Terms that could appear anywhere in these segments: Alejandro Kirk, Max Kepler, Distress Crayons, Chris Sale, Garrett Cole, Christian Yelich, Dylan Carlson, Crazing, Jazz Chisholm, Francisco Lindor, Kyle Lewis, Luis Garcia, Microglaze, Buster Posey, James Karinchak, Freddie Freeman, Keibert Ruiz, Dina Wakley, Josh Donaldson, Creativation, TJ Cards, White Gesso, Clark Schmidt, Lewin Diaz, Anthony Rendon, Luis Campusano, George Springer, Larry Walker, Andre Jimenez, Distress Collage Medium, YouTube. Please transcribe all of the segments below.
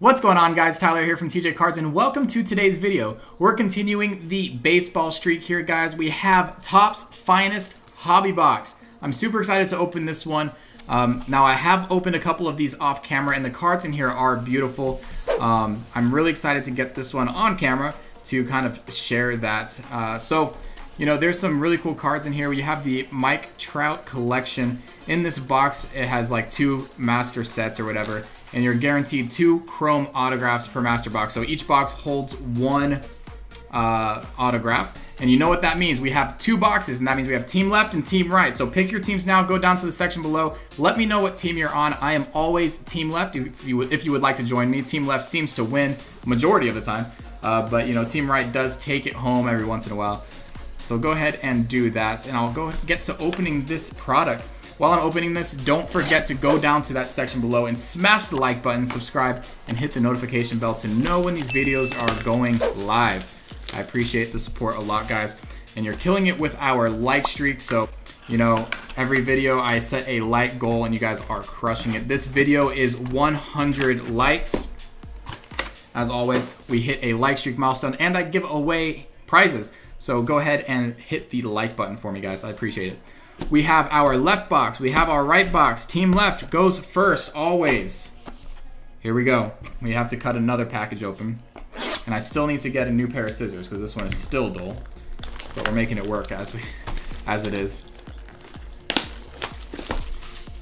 What's going on, guys? Tyler here from TJ Cards, and welcome to today's video. We're continuing the baseball streak here, guys. We have Topps Finest Hobby Box. I'm super excited to open this one. Now, I have opened a couple of these off camera, and the cards in here are beautiful. I'm really excited to get this one on camera to kind of share that. You know, there's some really cool cards in here. We have the Mike Trout collection. In this box, it has like two master sets or whatever, and you're guaranteed two chrome autographs per master box. So each box holds one autograph. And you know what that means. We have two boxes, and that means we have team left and team right. So pick your teams now. Go down to the section below. Let me know what team you're on. I am always team left if you would like to join me. Team left seems to win majority of the time. But, you know, team right does take it home every once in a while. So go ahead and do that, and I'll go get to opening this product. While I'm opening this, don't forget to go down to that section below and smash the like button, subscribe, and hit the notification bell to know when these videos are going live. I appreciate the support a lot, guys, and you're killing it with our like streak. So, you know, every video I set a like goal, and you guys are crushing it. This video is 100 likes. As always, we hit a like streak milestone, and I give away prizes. So go ahead and hit the like button for me, guys. I appreciate it. We have our left box. We have our right box. Team left goes first, always. Here we go. We have to cut another package open. And I still need to get a new pair of scissors because this one is still dull. But we're making it work as it is.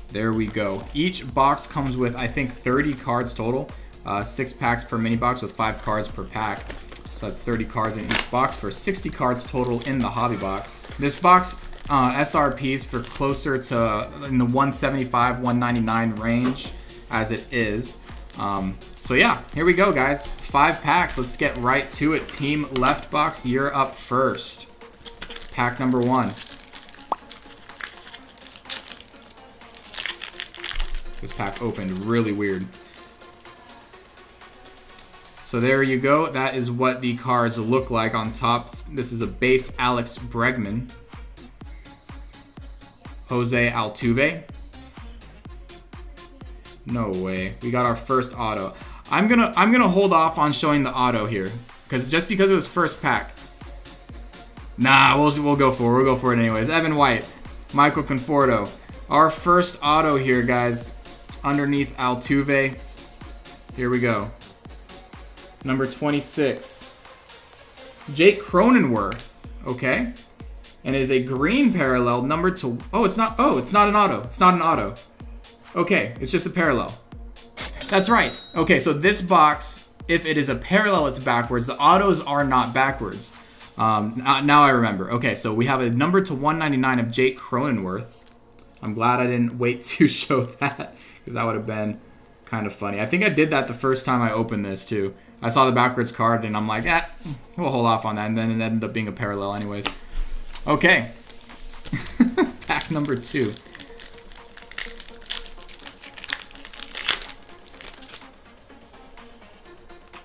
There we go. Each box comes with, I think, 30 cards total. 6 packs per mini box with 5 cards per pack. So that's 30 cards in each box for 60 cards total in the hobby box. This box SRPs for closer to in the 175, 199 range as it is. So yeah, here we go, guys. 5 packs. Let's get right to it. Team left box, you're up first. Pack number 1. This pack opened really weird. So there you go. That is what the cards look like on top. This is a base Alex Bregman, Jose Altuve. No way. We got our first auto. I'm gonna hold off on showing the auto here, because it was first pack. Nah, we'll go for it anyways. Evan White, Michael Conforto. Our first auto here, guys. Underneath Altuve. Here we go. Number 26, Jake Cronenworth, okay? And it is a green parallel, number 2. Oh, it's not an auto. Okay, it's just a parallel. That's right. Okay, so this box, if it is a parallel, it's backwards. The autos are not backwards. Now I remember. Okay, so we have a number to 199 of Jake Cronenworth. I'm glad I didn't wait to show that, because that would have been kind of funny. I think I did that the first time I opened this, too. I saw the backwards card, and I'm like, we'll hold off on that. And then it ended up being a parallel anyways. Okay. Pack number 2.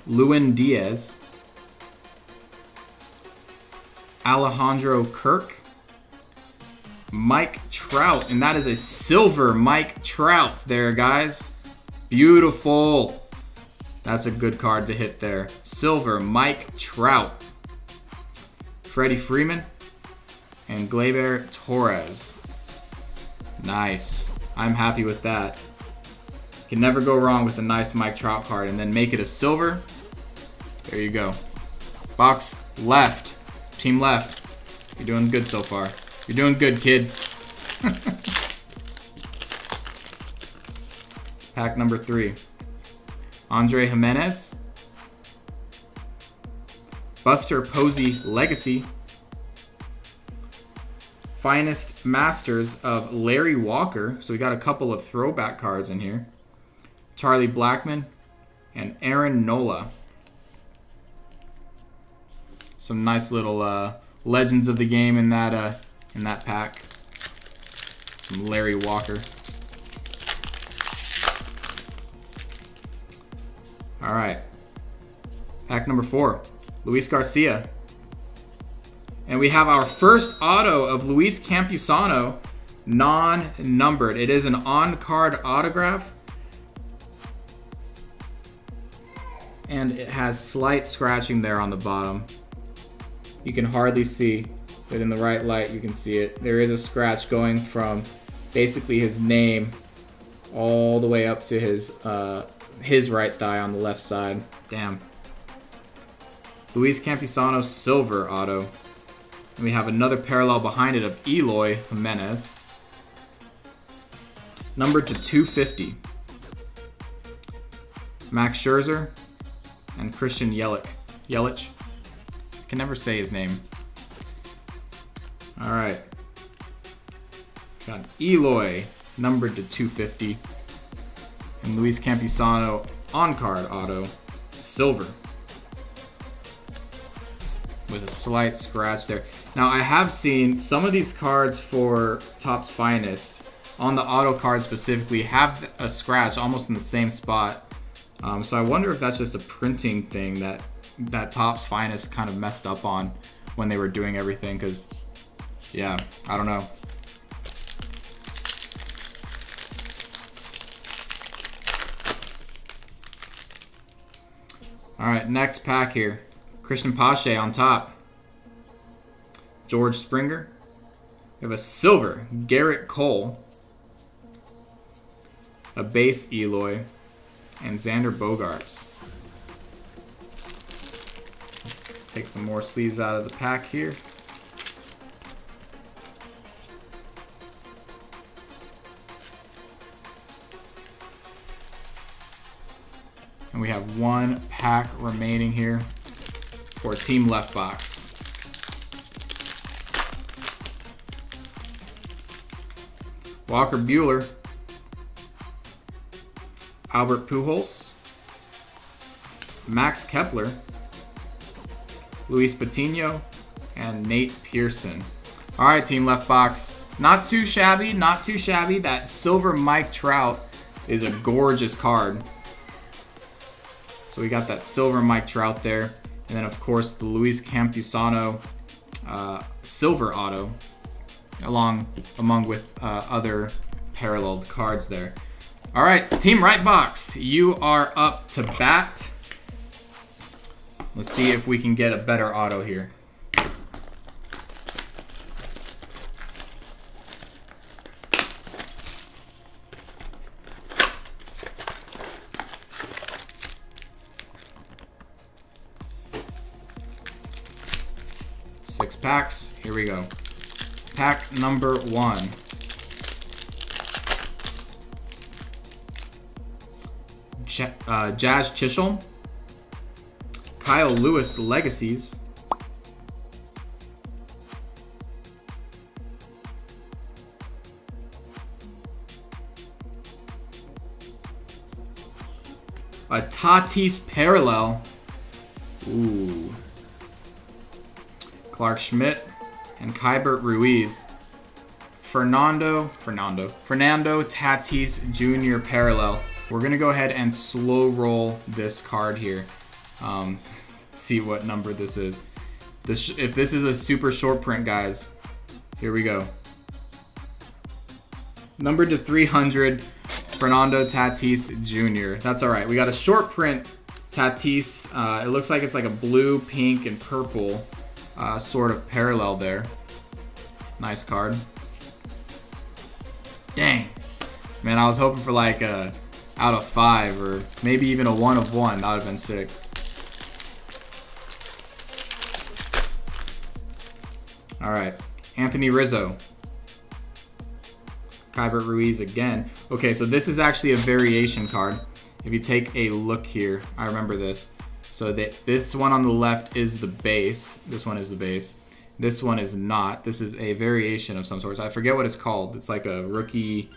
Lewin Diaz. Alejandro Kirk. Mike Trout. And that is a silver Mike Trout there, guys. Beautiful. That's a good card to hit there. Silver, Mike Trout. Freddie Freeman. And Gleyber Torres. Nice. I'm happy with that. Can never go wrong with a nice Mike Trout card. And then make it a silver. There you go. Box left. Team left. You're doing good so far. You're doing good, kid. Pack number 3. Andre Jimenez, Buster Posey Legacy, Finest Masters of Larry Walker. So we got a couple of throwback cards in here. Charlie Blackmon and Aaron Nola. Some nice little legends of the game in that pack. Some Larry Walker. All right, pack number 4, Luis Garcia. And we have our first auto of Luis Campusano, non-numbered. It is an on-card autograph. and it has slight scratching there on the bottom. You can hardly see, but in the right light you can see it. There is a scratch going from basically his name all the way up to his right thigh on the left side. Damn. Luis Campusano silver auto. And we have another parallel behind it of Eloy Jimenez. Numbered to 250. Max Scherzer and Christian Yelich. Yelich. I can never say his name. All right. Got Eloy numbered to 250. And Luis Campusano on card auto silver. With a slight scratch there. Now I have seen some of these cards for Topps Finest on the auto card specifically have a scratch almost in the same spot. So I wonder if that's just a printing thing that Topps Finest kind of messed up on when they were doing everything, because yeah, I don't know. All right, next pack here. Christian Pache on top. George Springer. We have a silver Garrett Cole. A base Eloy. And Xander Bogaerts. Take some more sleeves out of the pack here. And we have one pack remaining here for Team Left Box. Walker Buehler. Albert Pujols, Max Kepler, Luis Patino, and Nate Pearson. All right, Team Left Box. Not too shabby, not too shabby. That silver Mike Trout is a gorgeous card. So we got that silver Mike Trout there. And then, of course, the Luis Campusano silver auto, among with other paralleled cards there. All right, Team Right Box, you are up to bat. Let's see if we can get a better auto here. Six packs, here we go. Pack number one. Jazz Chisholm, Kyle Lewis Legacies, a Tatis Parallel, ooh, Clark Schmidt, and Keibert Ruiz, Fernando Tatis Jr. Parallel. We're going to go ahead and slow roll this card here. See what number this is. If this is a super short print, guys, here we go. Numbered to 300, Fernando Tatis Jr. That's all right. We got a short print Tatis. It looks like it's like a blue, pink, and purple sort of parallel there. Nice card. Dang. Man, I was hoping for like a out of 5 or maybe even a 1 of 1. That would have been sick. All right, Anthony Rizzo, Keibert Ruiz again. Okay, so this is actually a variation card. If you take a look here, I remember this. So this one on the left is the base. This one is the base. This one is not. This is a variation of some sort. So I forget what it's called. It's like a rookie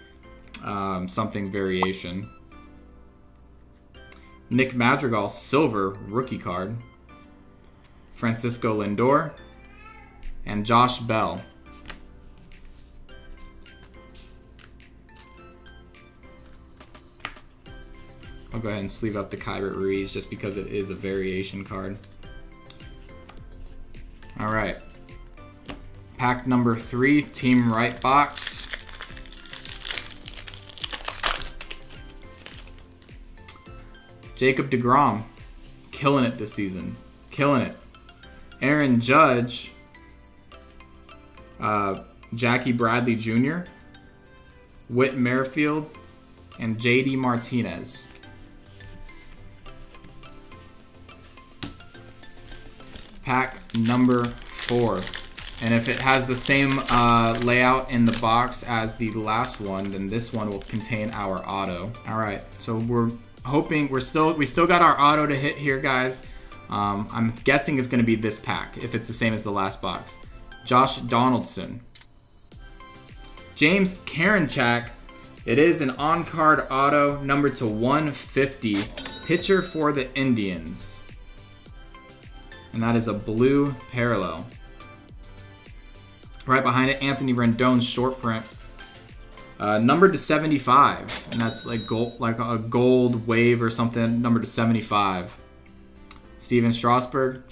something variation. Nick Madrigal, silver rookie card. Francisco Lindor. And Josh Bell. I'll go ahead and sleeve up the Keibert Ruiz just because it is a variation card. All right. Pack number 3, Team Right Box. Jacob deGrom, killing it this season. Killing it. Aaron Judge. Jackie Bradley Jr. Whit Merrifield. And J.D. Martinez. Pack number 4. And if it has the same layout in the box as the last one, then this one will contain our auto. All right, so we're hoping we still got our auto to hit here, guys. I'm guessing it's going to be this pack if it's the same as the last box. Josh Donaldson, James Karinchak. It is an on-card auto, number to 150, pitcher for the Indians, and that is a blue parallel. Right behind it, Anthony Rendon's short print, numbered to 75, and that's like gold, like a gold wave or something, numbered to 75. Steven Strasburg,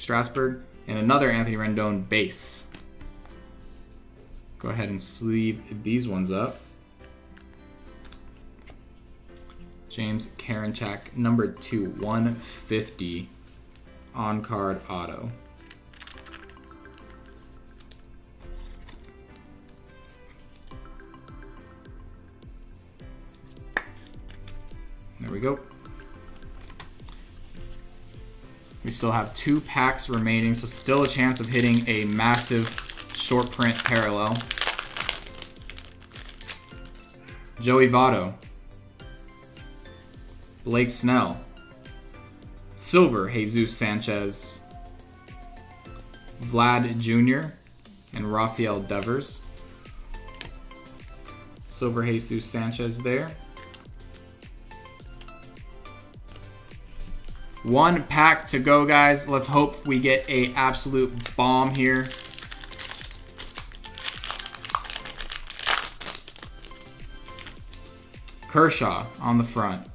and another Anthony Rendon base. Go ahead and sleeve these ones up. James Karinchak, numbered to 150, on-card auto. There we go. We still have 2 packs remaining, so still a chance of hitting a massive short print parallel. Joey Votto. Blake Snell. Silver Jesus Sanchez. Vlad Jr. and Rafael Devers. Silver Jesus Sanchez there. 1 pack to go, guys. Let's hope we get an absolute bomb here. Kershaw on the front.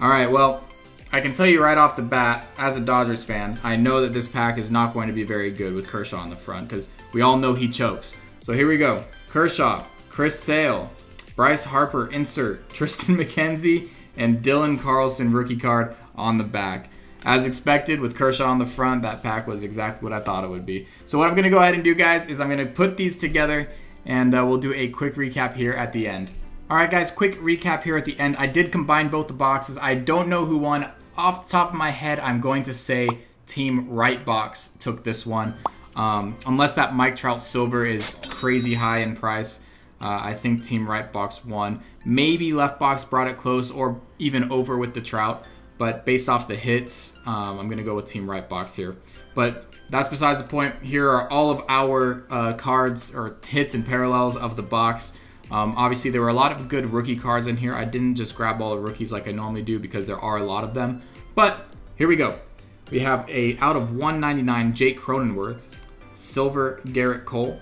All right, well, I can tell you right off the bat, as a Dodgers fan, I know that this pack is not going to be very good with Kershaw on the front because we all know he chokes. So here we go. Kershaw, Chris Sale, Bryce Harper insert, Tristan McKenzie, and Dylan Carlson rookie card on the back. As expected, with Kershaw on the front, that pack was exactly what I thought it would be. So what I'm going to go ahead and do, guys, is I'm going to put these together, and we'll do a quick recap here at the end. All right, guys, quick recap here at the end. I did combine both the boxes. I don't know who won. Off the top of my head, I'm going to say Team Right Box took this one. Unless that Mike Trout silver is crazy high in price. I think Team Right Box won. Maybe Left Box brought it close or even over with the Trout. But based off the hits, I'm going to go with Team Right Box here. But that's besides the point. Here are all of our cards or hits and parallels of the box. Obviously, there were a lot of good rookie cards in here. I didn't just grab all the rookies like I normally do because there are a lot of them. But here we go. We have a out of 199 Jake Cronenworth, silver Garrett Cole,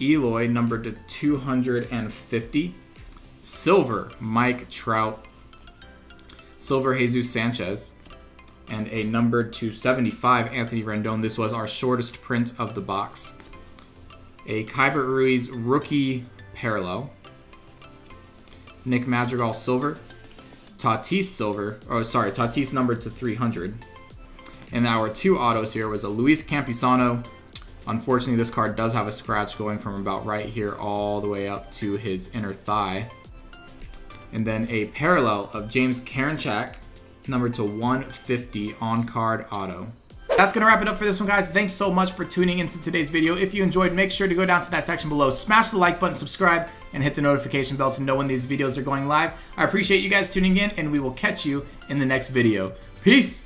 Eloy numbered to 250, silver Mike Trout, silver Jesus Sanchez, and a number to 75 Anthony Rendon. This was our shortest print of the box. A Keibert Ruiz rookie parallel. Nick Madrigal silver. Tatis silver. Oh, sorry, Tatis numbered to 300. And our 2 autos here was a Luis Campusano. Unfortunately, this card does have a scratch going from about right here all the way up to his inner thigh. And then a parallel of James Karinchak, numbered to 150, on-card auto. That's going to wrap it up for this one, guys. Thanks so much for tuning into today's video. If you enjoyed, make sure to go down to that section below, smash the like button, subscribe, and hit the notification bell to know when these videos are going live. I appreciate you guys tuning in, and we will catch you in the next video. Peace!